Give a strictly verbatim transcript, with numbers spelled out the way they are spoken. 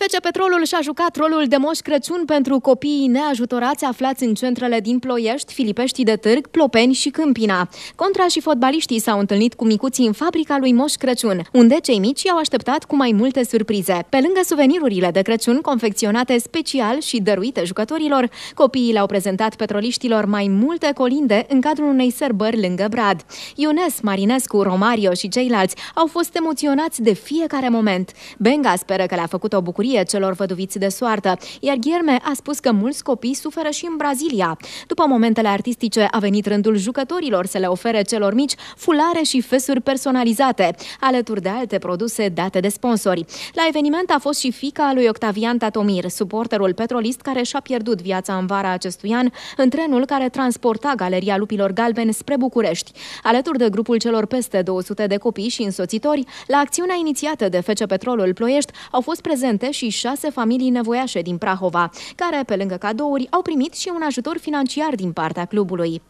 F C Petrolul și-a jucat rolul de Moș Crăciun pentru copiii neajutorați aflați în centrele din Ploiești, Filipești de Târg, Plopeni și Câmpina. Contra și fotbaliștii s-au întâlnit cu micuții în fabrica lui Moș Crăciun, unde cei mici i-au așteptat cu mai multe surprize. Pe lângă suvenirurile de Crăciun confecționate special și dăruite jucătorilor, copiii le-au prezentat petroliștilor mai multe colinde în cadrul unei sărbări lângă Brad. Iones, Marinescu, Romario și ceilalți au fost emoționați de fiecare moment. Benga speră că le-a făcut o bucurie celor văduviți de soartă, iar Gherme a spus că mulți copii suferă și în Brazilia. După momentele artistice, a venit rândul jucătorilor să le ofere celor mici fulare și fesuri personalizate, alături de alte produse date de sponsori. La eveniment a fost și fiica lui Octavian Tatomir, suporterul petrolist care și-a pierdut viața în vara acestui an în trenul care transporta Galeria Lupilor Galben spre București. Alături de grupul celor peste două sute de copii și însoțitori, la acțiunea inițiată de F C Petrolul Ploiești au fost prezente și șase familii nevoiașe din Prahova, care, pe lângă cadouri, au primit și un ajutor financiar din partea clubului.